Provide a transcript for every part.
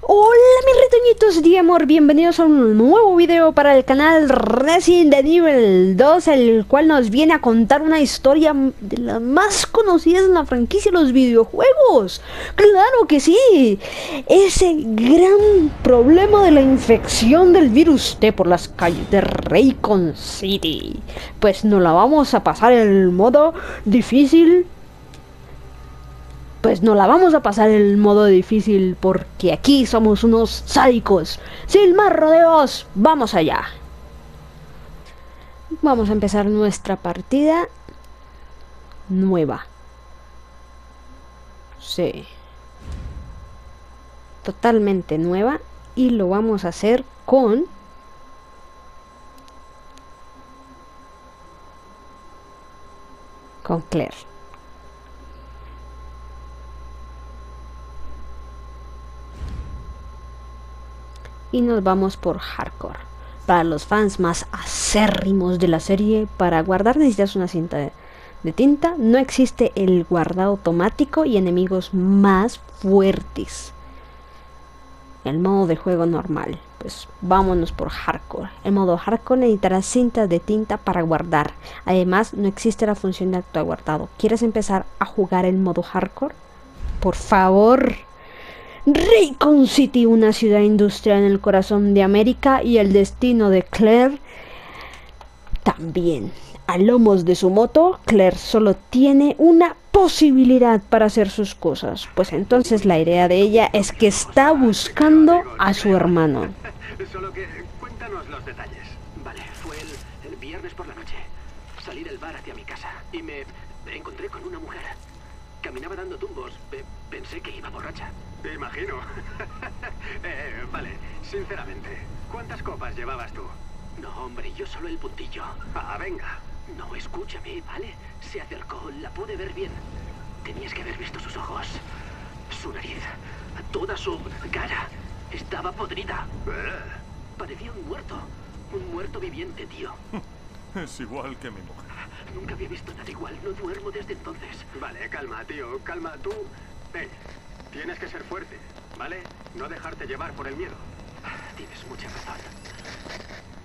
Hola mis retoñitos de amor, bienvenidos a un nuevo video para el canal Resident Evil 2, el cual nos viene a contar una historia de las más conocidas en la franquicia de los videojuegos. ¡Claro que sí! Ese gran problema de la infección del virus T por las calles de Raccoon City. Pues nos la vamos a pasar en el modo difícil. Pues no la vamos a pasar el modo difícil porque aquí somos unos sádicos. Sin más rodeos, vamos allá. Vamos a empezar nuestra partida nueva. Sí. Totalmente nueva. Y lo vamos a hacer con... con Claire. Y nos vamos por hardcore. Para los fans más acérrimos de la serie, para guardar necesitas una cinta de tinta. No existe el guardado automático y enemigos más fuertes. El modo de juego normal. Pues vámonos por hardcore. En modo hardcore necesitarás cintas de tinta para guardar. Además, no existe la función de autoguardado. ¿Quieres empezar a jugar el modo hardcore? Por favor. Raccoon City, una ciudad industrial en el corazón de América, y el destino de Claire también. A lomos de su moto, Claire solo tiene una posibilidad para hacer sus cosas. Pues entonces la idea de ella es que está buscando a su hermano. Solo que cuéntanos los detalles. Vale, fue el viernes por la noche. Salí del bar hacia mi casa y me encontré con una mujer. Caminaba dando tumbos. Pensé que iba borracha. Te imagino. Vale, sinceramente, ¿cuántas copas llevabas tú? No, hombre, yo solo el puntillo. Ah, venga. No, escúchame, ¿vale? Se acercó, la pude ver bien. Tenías que haber visto sus ojos, su nariz, toda su cara. Estaba podrida. Parecía un muerto viviente, tío. Es igual que mi mujer. Nunca había visto nada igual, no duermo desde entonces. Vale, calma, tío, calma, tú... Hey, tienes que ser fuerte, ¿vale? No dejarte llevar por el miedo. Tienes mucha razón.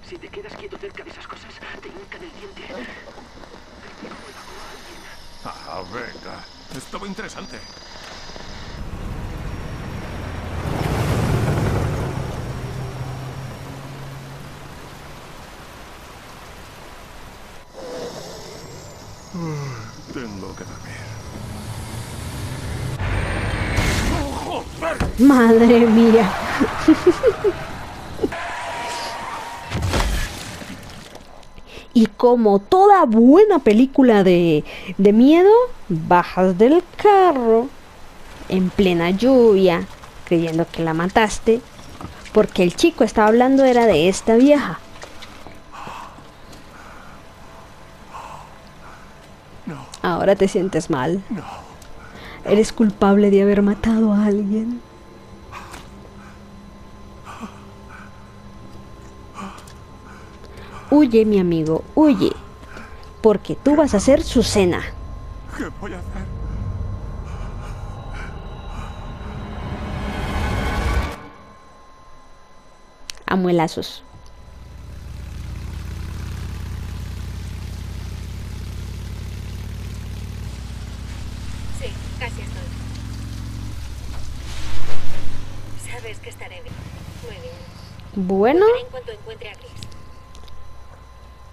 Si te quedas quieto cerca de esas cosas, te hincan el diente. Ah, venga. Estuvo interesante. Tengo que dormir. Madre mía. Y como toda buena película de miedo, bajas del carro en plena lluvia, creyendo que la mataste, porque el chico estaba hablando era de esta vieja. Ahora te sientes mal. Eres culpable de haber matado a alguien. Huye, mi amigo, huye. Porque tú vas a hacer su cena. ¿Qué voy a hacer? Amuelazos. Sabes que estaré bien. Muy bien. Bueno, en cuanto encuentre a Chris.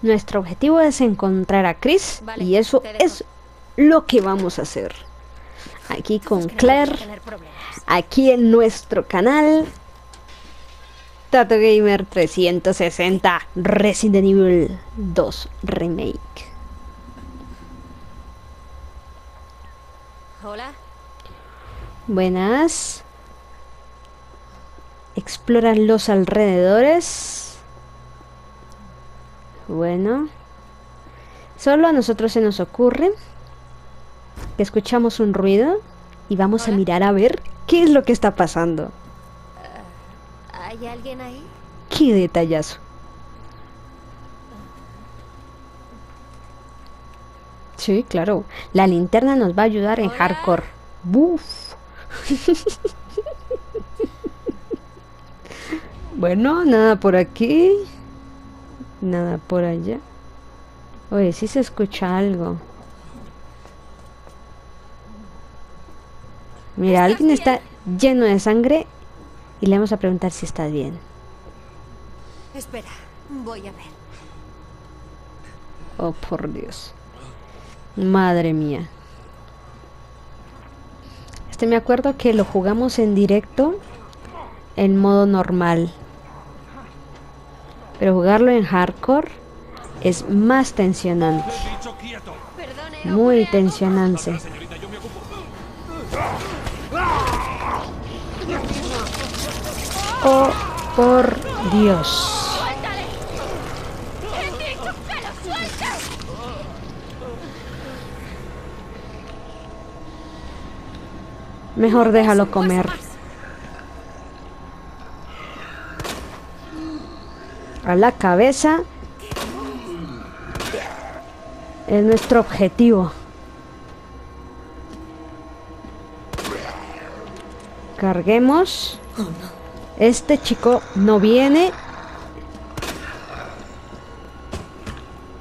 Nuestro objetivo es encontrar a Chris, vale, y eso es lo que vamos a hacer aquí con Claire, aquí en nuestro canal TatoGamer360 Resident Evil 2 Remake. Hola. Buenas. Exploras los alrededores. Bueno, solo a nosotros se nos ocurre que escuchamos un ruido y vamos a mirar a ver qué es lo que está pasando. ¿Hay alguien ahí? ¡Qué detallazo! Sí, claro. La linterna nos va a ayudar en hardcore. ¡Buf! Bueno, nada por aquí. Nada por allá. Oye, sí se escucha algo. Mira, alguien está lleno de sangre y le vamos a preguntar si está bien. Espera, voy a ver. Oh, por Dios. Madre mía. Este me acuerdo que lo jugamos en directo en modo normal. Pero jugarlo en hardcore es más tensionante. Muy tensionante. Oh, por Dios. Mejor déjalo comer. A la cabeza. Es nuestro objetivo. Carguemos. Este chico no viene.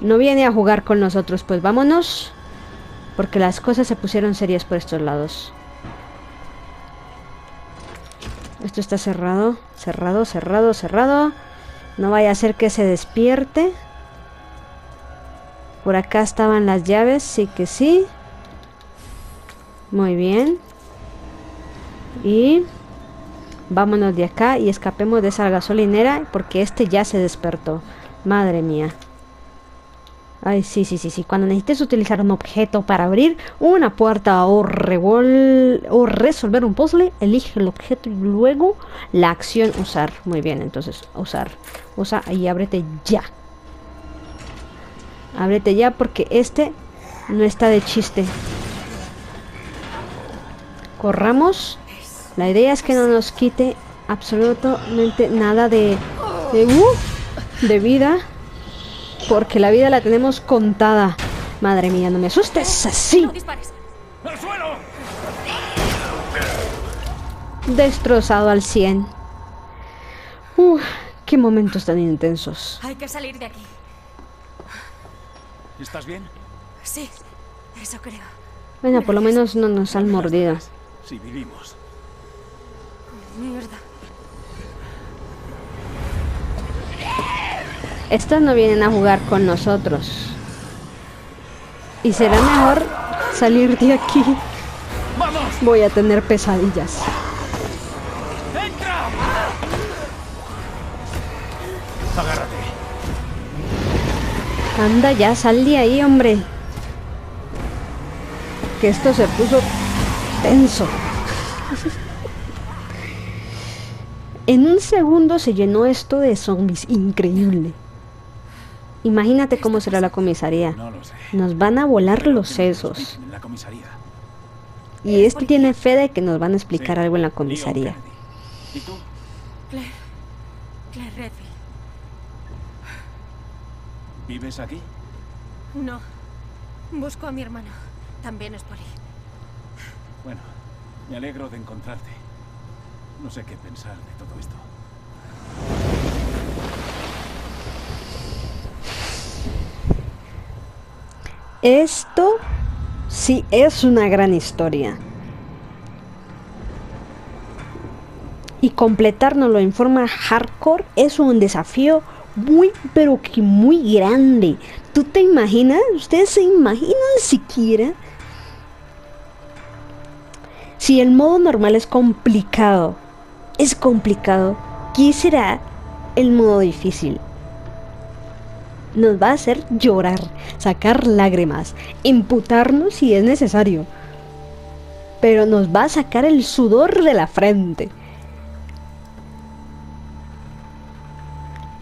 No viene a jugar con nosotros. Pues vámonos. Porque las cosas se pusieron serias por estos lados. Esto está cerrado. Cerrado, cerrado, cerrado. No vaya a ser que se despierte. Por acá estaban las llaves. Sí que sí. Muy bien. Y vámonos de acá y escapemos de esa gasolinera, porque este ya se despertó. Madre mía. Ay, sí, sí, sí, sí. Cuando necesites utilizar un objeto para abrir una puerta o resolver un puzzle, elige el objeto y luego la acción usar. Muy bien, entonces usar. Usa y ábrete ya. Ábrete ya, porque este no está de chiste. Corramos. La idea es que no nos quite absolutamente nada de vida. Porque la vida la tenemos contada. Madre mía, no me asustes así. Destrozado al 100. Qué momentos tan intensos. Hay que salir de aquí. ¿Estás bien? Sí, eso creo. Bueno, por lo menos no nos han mordido. Si vivimos. Mierda. Estos no vienen a jugar con nosotros. Y será mejor salir de aquí. ¡Vamos! Voy a tener pesadillas. ¡Entra! Agárrate. Anda ya, sal de ahí, hombre. Que esto se puso tenso. En un segundo se llenó esto de zombies. Increíble. Imagínate cómo será la comisaría. Nos van a volar los sesos. Y este tiene fe de que nos van a explicar algo en la comisaría. ¿Y tú? Claire Redfield. ¿Vives aquí? No. Busco a mi hermano. También es por ahí. Bueno, me alegro de encontrarte. No sé qué pensar de todo esto. Esto sí es una gran historia. Y completarnos lo en forma hardcore es un desafío muy, pero que muy grande. ¿Tú te imaginas? ¿Ustedes se imaginan siquiera? Si el modo normal es complicado. Es complicado. ¿Qué será el modo difícil? Nos va a hacer llorar, sacar lágrimas, imputarnos si es necesario. Pero nos va a sacar el sudor de la frente.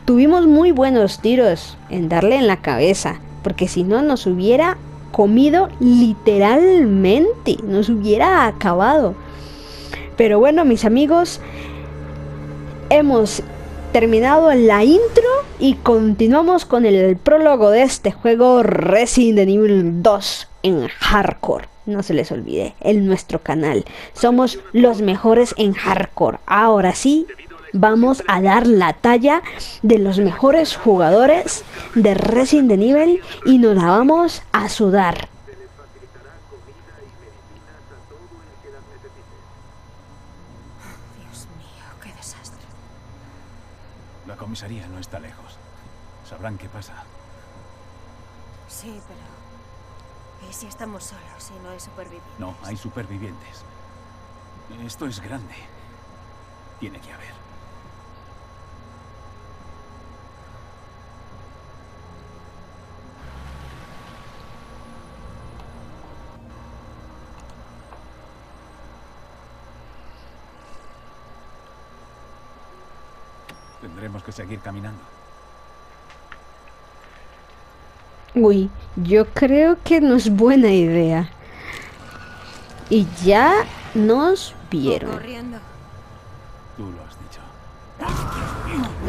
Tuvimos muy buenos tiros en darle en la cabeza, porque si no nos hubiera comido literalmente, nos hubiera acabado. Pero bueno, mis amigos, hemos terminado la intro y continuamos con el prólogo de este juego Resident Evil 2 en hardcore. No se les olvide, en nuestro canal somos los mejores en hardcore. Ahora sí, vamos a dar la talla de los mejores jugadores de Resident Evil y nos la vamos a sudar. Dios mío, qué desastre. La comisaría no está lejos. Sabrán qué pasa. Sí, pero... ¿y si estamos solos y no hay supervivientes? No, hay supervivientes. Esto es grande. Tiene que haber. Tendremos que seguir caminando. Uy, yo creo que no es buena idea. Y ya nos vieron. Corriendo. Tú lo has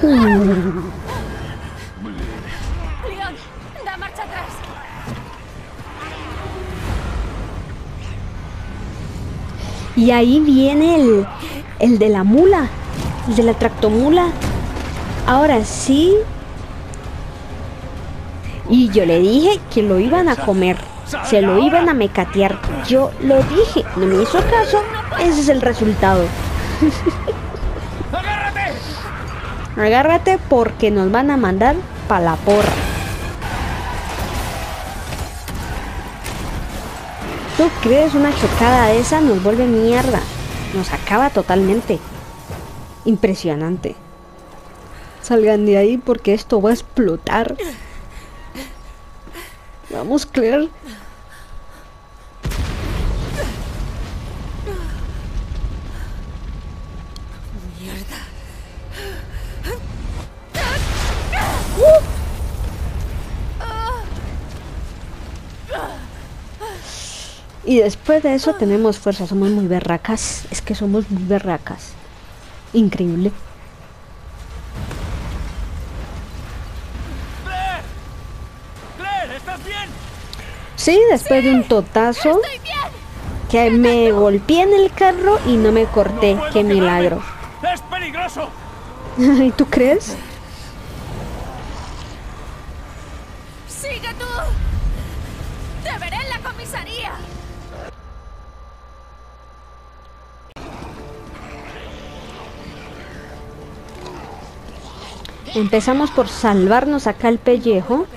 dicho. Leon, da marcha atrás. Y ahí viene el de la mula, el de la tractomula. Ahora sí. Y yo le dije que lo iban a comer. Se lo iban a mecatear. Yo lo dije. No me hizo caso. Ese es el resultado. ¡Agárrate! Agárrate porque nos van a mandar pa' la porra. ¿Tú crees? Una chocada de esa nos vuelve mierda. Nos acaba totalmente. Impresionante. Salgan de ahí porque esto va a explotar. Vamos, Claire. Mierda. Y después de eso tenemos fuerza, somos muy berracas. Es que somos muy berracas. Increíble. Sí, después de un totazo que me golpeé en el carro y no me corté, no, qué milagro. Es peligroso. ¿Y tú crees? Sigue tú. Te veré en la comisaría. Empezamos por salvarnos acá el pellejo.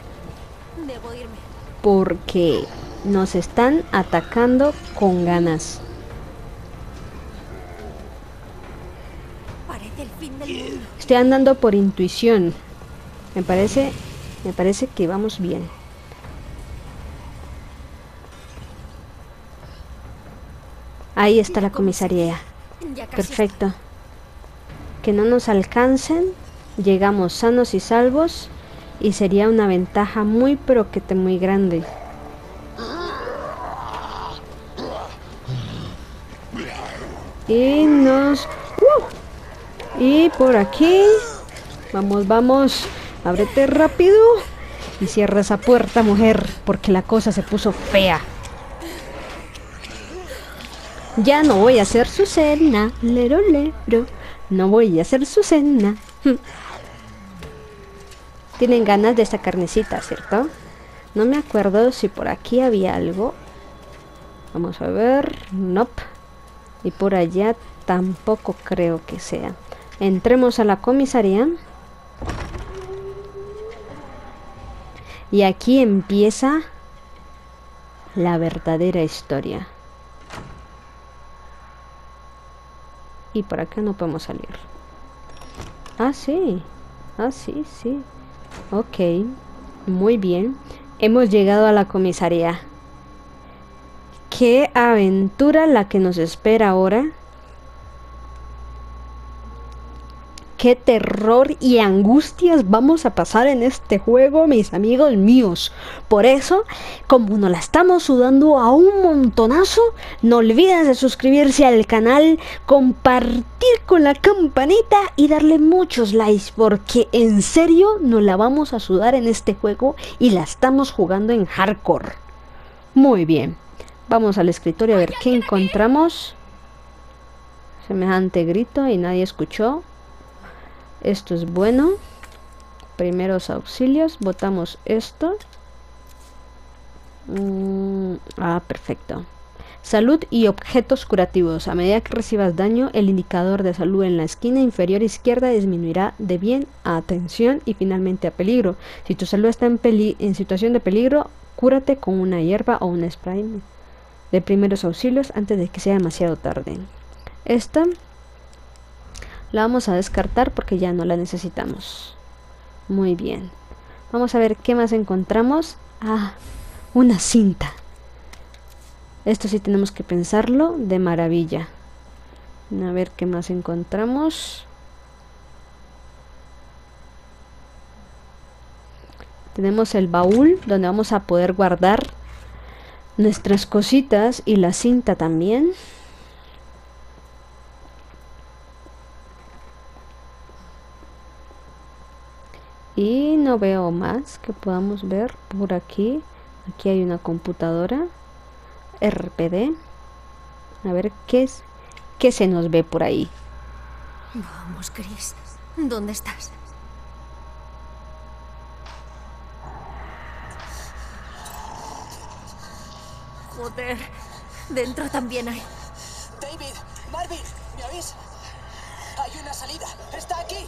Porque nos están atacando con ganas. Parece el fin del mundo. Estoy andando por intuición. Me parece que vamos bien. Ahí está la comisaría. Perfecto. Que no nos alcancen. Llegamos sanos y salvos. Y sería una ventaja muy pero que muy grande. Y nos... Y por aquí... Vamos, vamos. Ábrete rápido. Y cierra esa puerta, mujer. Porque la cosa se puso fea. Ya no voy a hacer su cena. Lero, lero. No voy a hacer su cena. Tienen ganas de esta carnecita, ¿cierto? No me acuerdo si por aquí había algo. Vamos a ver. Nope. Y por allá tampoco creo que sea. Entremos a la comisaría. Y aquí empieza la verdadera historia. Y por acá no podemos salir. Ah, sí. Ah, sí, sí. Ok, muy bien. Hemos llegado a la comisaría. ¡Qué aventura la que nos espera ahora! ¡Qué terror y angustias vamos a pasar en este juego, mis amigos míos! Por eso, como nos la estamos sudando a un montonazo, no olviden de suscribirse al canal, compartir con la campanita y darle muchos likes, porque en serio nos la vamos a sudar en este juego y la estamos jugando en hardcore. Muy bien, vamos al escritorio a ver qué encontramos. Semejante grito y nadie escuchó. Esto es bueno. Primeros auxilios. Botamos esto. Perfecto. Salud y objetos curativos. A medida que recibas daño, el indicador de salud en la esquina inferior izquierda disminuirá de bien a atención y finalmente a peligro. Si tu salud está en situación de peligro, cúrate con una hierba o un spray de primeros auxilios antes de que sea demasiado tarde. Esta la vamos a descartar porque ya no la necesitamos. Muy bien. Vamos a ver qué más encontramos. Ah, una cinta. Esto sí tenemos que pensarlo de maravilla. A ver qué más encontramos. Tenemos el baúl donde vamos a poder guardar nuestras cositas y la cinta también. Y no veo más que podamos ver por aquí. Aquí hay una computadora. RPD. A ver qué se nos ve por ahí. Vamos, Chris. ¿Dónde estás? Joder. Dentro también hay. David, Marvin, ¿me oís? Hay una salida. Está aquí.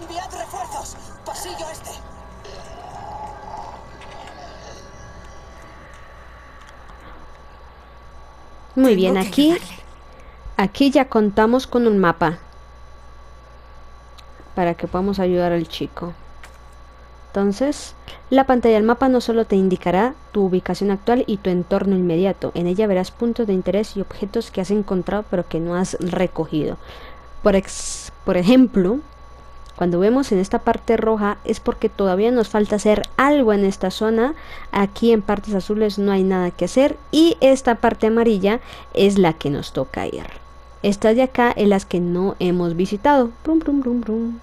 ¡Enviad refuerzos! ¡Pasillo este! Muy bien, aquí ya contamos con un mapa para que podamos ayudar al chico. Entonces, la pantalla del mapa no solo te indicará tu ubicación actual y tu entorno inmediato. En ella verás puntos de interés y objetos que has encontrado pero que no has recogido. Por ejemplo, cuando vemos en esta parte roja es porque todavía nos falta hacer algo en esta zona. Aquí en partes azules no hay nada que hacer. Y esta parte amarilla es la que nos toca ir. Estas de acá es las que no hemos visitado. Brum, brum, brum, brum.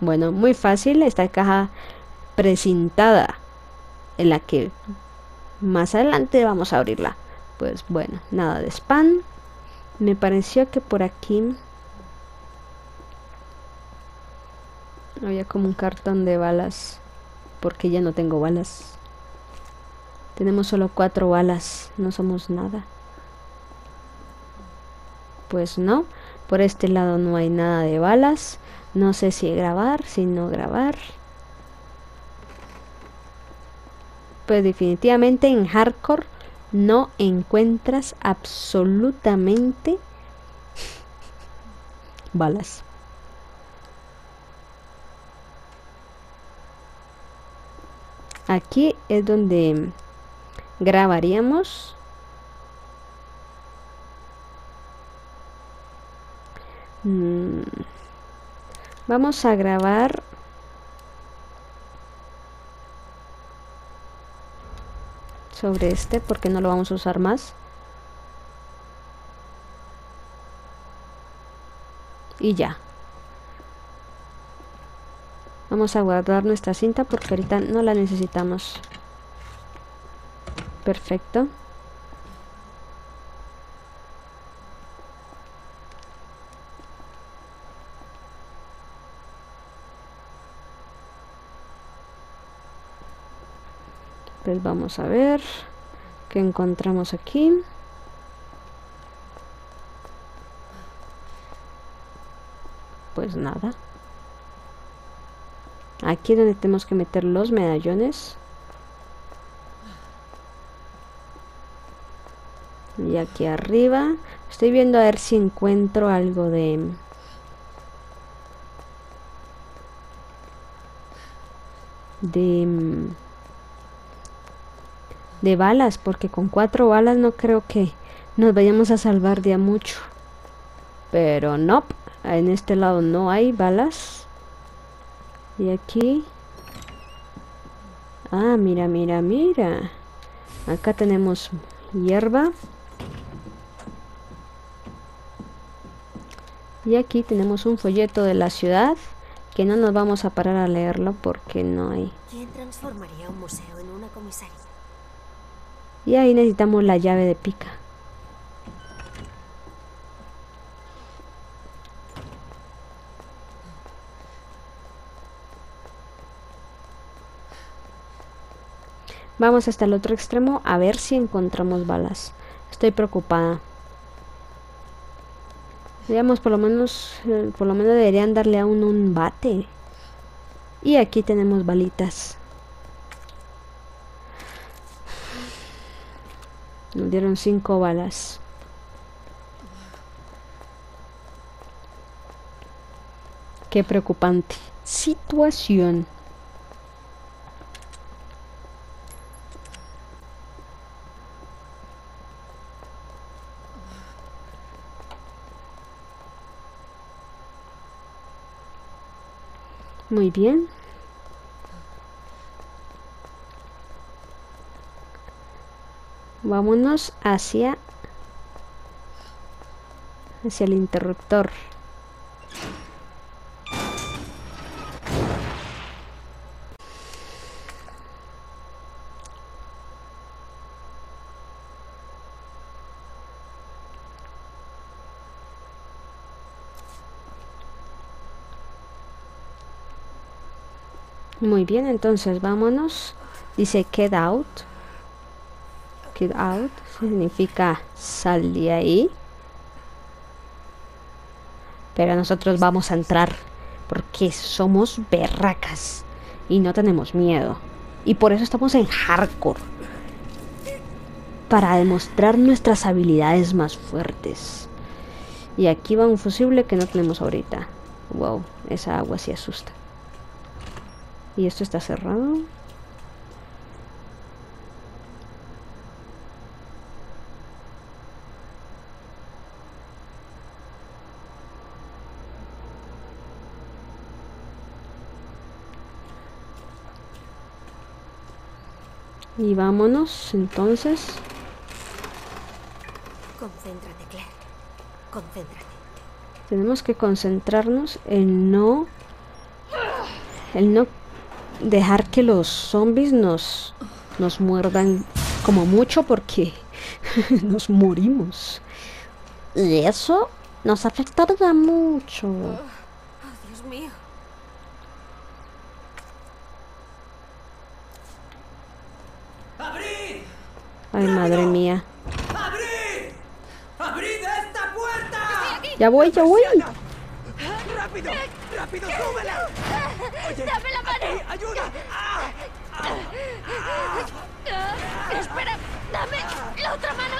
Bueno, muy fácil. Esta caja precintada en la que más adelante vamos a abrirla. Pues bueno, nada de spam. Me pareció que por aquí había como un cartón de balas, porque ya no tengo balas. Tenemos solo 4 balas, no somos nada. Pues no, por este lado no hay nada de balas. No sé si grabar, si no grabar. Pues definitivamente en hardcore no encuentras absolutamente balas. Aquí es donde grabaríamos. Vamos a grabar sobre este porque no lo vamos a usar más. Y ya. Vamos a guardar nuestra cinta porque ahorita no la necesitamos. Perfecto. Pues vamos a ver qué encontramos aquí. Pues nada. Aquí es donde tenemos que meter los medallones. Y aquí arriba. Estoy viendo a ver si encuentro algo de... de balas. Porque con 4 balas no creo que nos vayamos a salvar de a mucho. Pero no. En este lado no hay balas. Y aquí... Ah, mira, mira, mira. Acá tenemos hierba. Y aquí tenemos un folleto de la ciudad, que no nos vamos a parar a leerlo porque no hay. ¿Quién transformaría un museo en una comisaría? Y ahí necesitamos la llave de pica. Vamos hasta el otro extremo a ver si encontramos balas. Estoy preocupada. Digamos, por lo menos deberían darle a uno un bate. Y aquí tenemos balitas. Nos dieron 5 balas. Qué preocupante situación. Muy bien. Vámonos hacia el interruptor. Muy bien, entonces vámonos. Dice get out. Get out significa sal de ahí. Pero nosotros vamos a entrar porque somos berracas y no tenemos miedo. Y por eso estamos en hardcore. Para demostrar nuestras habilidades más fuertes. Y aquí va un fusible que no tenemos ahorita. Wow, esa agua sí asusta. Y esto está cerrado. Y vámonos entonces. Concéntrate, Claire. Concéntrate. Tenemos que concentrarnos en no dejar que los zombies nos muerdan como mucho, porque nos morimos y eso nos afectará mucho. Oh, Dios mío. ¡Abrid! Ay, madre mía. ¡Abrid! ¡Abrid esta puerta! Ya voy, ya voy. ¡Rápido! ¡Rápido, súbela! Oye, ¡dame la mano! Aquí, ¡ayuda! ¡Ah! ¡Ah! ¡Ah! ¡Ah! ¡Espera! ¡Dame la otra mano!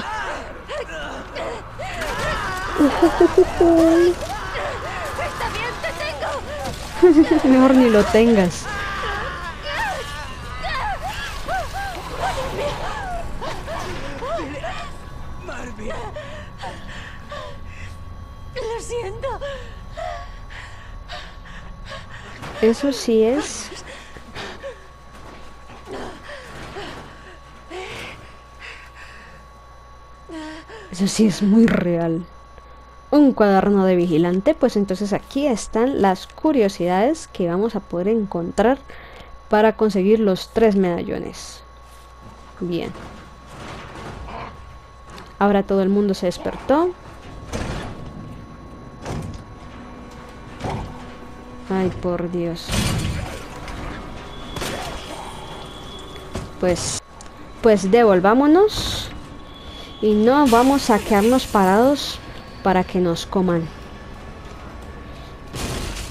¡Está bien, te tengo! Mejor ni lo tengas. Marvin. Lo siento. Eso sí es. Eso sí es muy real. Un cuaderno de vigilante. Pues entonces aquí están las curiosidades que vamos a poder encontrar para conseguir los 3 medallones. Bien. Ahora todo el mundo se despertó. Ay, por Dios. Pues devolvámonos. Y no vamos a quedarnos parados para que nos coman.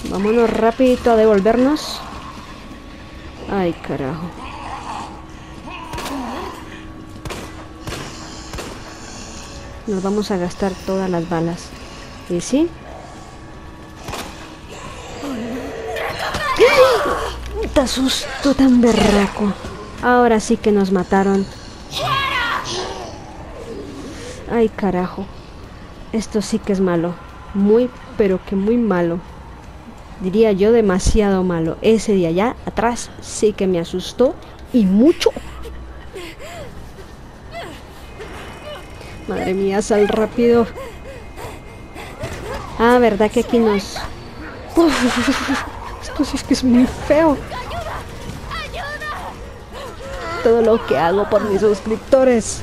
Vámonos rapidito a devolvernos. Ay, carajo. Nos vamos a gastar todas las balas. ¿Y sí? ¡Te asustó tan berraco! Ahora sí que nos mataron. Ay, carajo. Esto sí que es malo. Muy, pero que muy malo. Diría yo demasiado malo. Ese de allá atrás sí que me asustó. Y mucho. Madre mía, sal rápido. Ah, verdad que aquí nos... Uf. Esto sí es que es muy feo. ¡Ayuda! ¡Ayuda! todo lo que hago por mis suscriptores.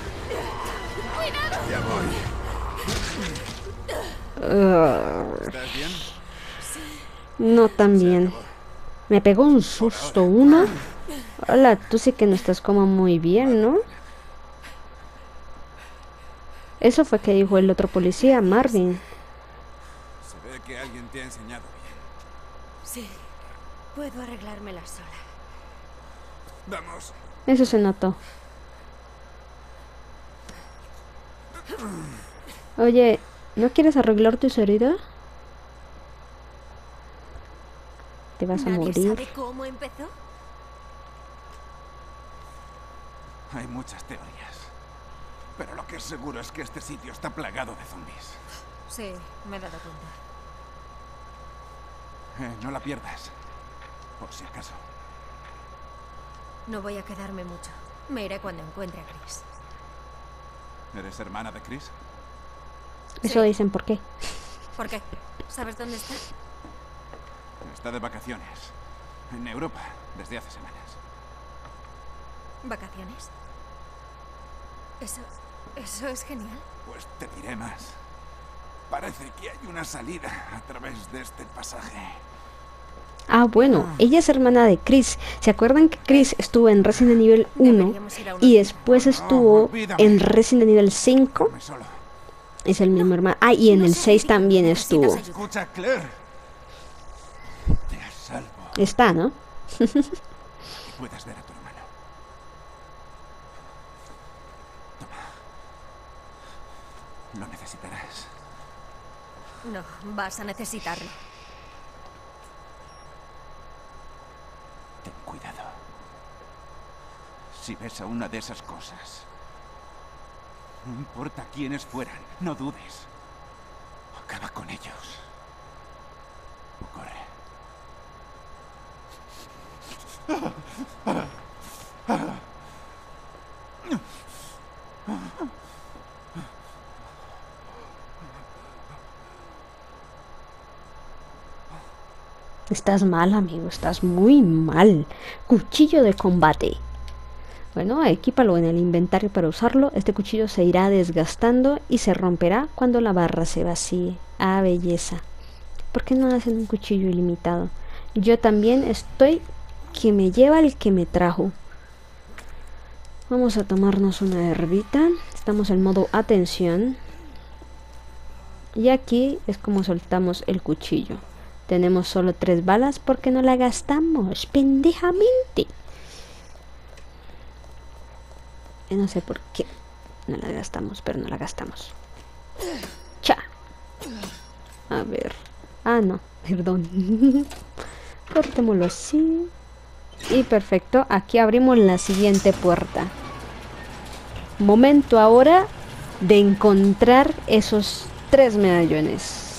Ya voy. ¿Estás bien? No tan bien. Me pegó un susto uno. Hola, tú sí que no estás como muy bien, ¿no? Eso fue que dijo el otro policía, Marvin. Se ve que alguien te ha enseñado bien. Sí, puedo arreglármela sola. Vamos. Eso se notó. Oye, ¿no quieres arreglar tus heridas? Te vas a morir. ¿Sabe cómo empezó? Hay muchas teorías, pero lo que es seguro es que este sitio está plagado de zombies. Sí, me he dado cuenta. No la pierdas, por si acaso. No voy a quedarme mucho. Me iré cuando encuentre a Chris. ¿Eres hermana de Chris? Eso sí. Dicen, ¿por qué? ¿Por qué? ¿Sabes dónde está? Está de vacaciones. En Europa, desde hace semanas. ¿Vacaciones? Eso es genial. Pues te diré más. Parece que hay una salida a través de este pasaje. Ah, bueno, ella es hermana de Chris. ¿Se acuerdan que Chris estuvo en Resident Evil 1 y después estuvo en Resident Evil 5? Es el mismo hermano. Ah, y en el 6 también estuvo. Está, ¿no? Puedes ver a tu hermano. Toma. Lo necesitarás. No, vas a necesitarlo. Ten cuidado. Si ves a una de esas cosas, no importa quiénes fueran, no dudes. Acaba con ellos. O corre. Estás mal, amigo, estás muy mal. Cuchillo de combate. Bueno, equípalo en el inventario para usarlo. Este cuchillo se irá desgastando y se romperá cuando la barra se vacíe. Ah, belleza. ¿Por qué no hacen un cuchillo ilimitado? Yo también estoy que me lleva el que me trajo. Vamos a tomarnos una herbita. Estamos en modo atención. Y aquí es como soltamos el cuchillo. Tenemos solo 3 balas porque no la gastamos pendejamente. No sé por qué no la gastamos, pero no la gastamos. Cha. A ver. Ah, no. Perdón. Cortémoslo así. Y perfecto. Aquí abrimos la siguiente puerta. Momento ahora de encontrar esos 3 medallones.